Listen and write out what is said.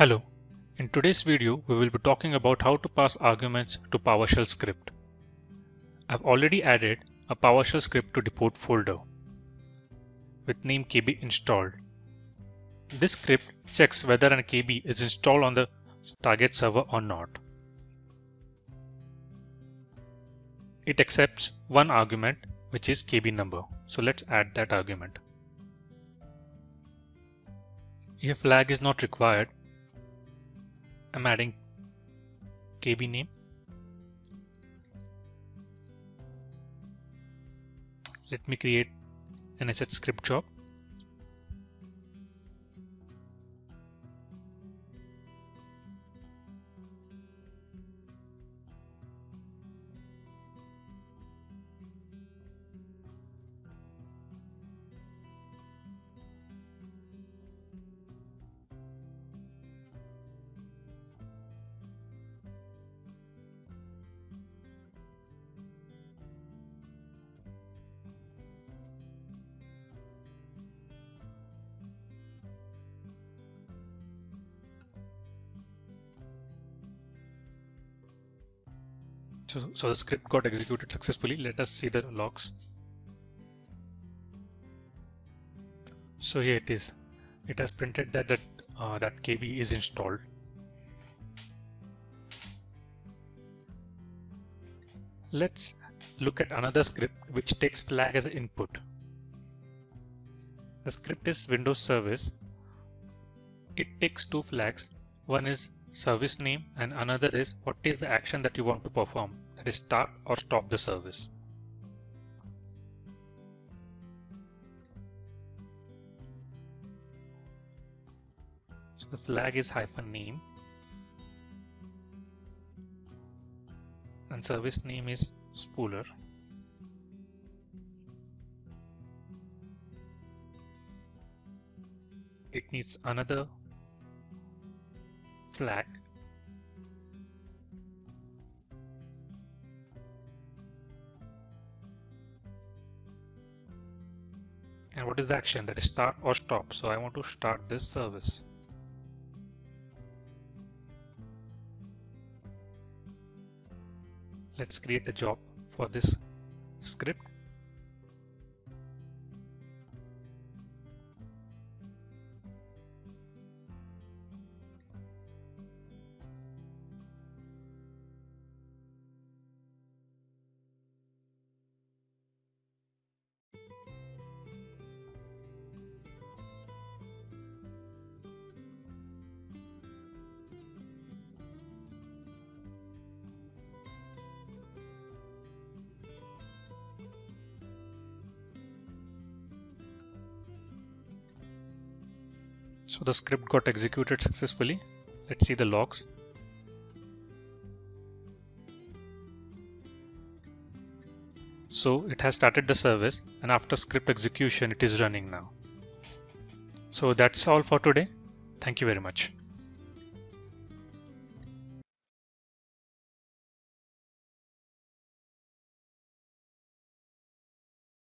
Hello, in today's video we will be talking about how to pass arguments to PowerShell script. I've already added a PowerShell script to the port folder with name KB installed. This script checks whether an KB is installed on the target server or not. It accepts one argument, which is KB number. So let's add that argument. If flag is not required, I'm adding KB name. Let me create an asset script job. So the script got executed successfully. Let us see the logs. So here it is. It has printed that KB is installed. Let's look at another script which takes flag as an input. The script is Windows service. It takes two flags. One is service name and another is what is the action that you want to perform, that is start or stop the service. So the flag is -name and service name is spooler. It needs another flag and what is the action, that is start or stop. So I want to start this service. Let's create a job for this script. So the script got executed successfully. Let's see the logs. So it has started the service and after script execution, it is running now. So that's all for today. Thank you very much.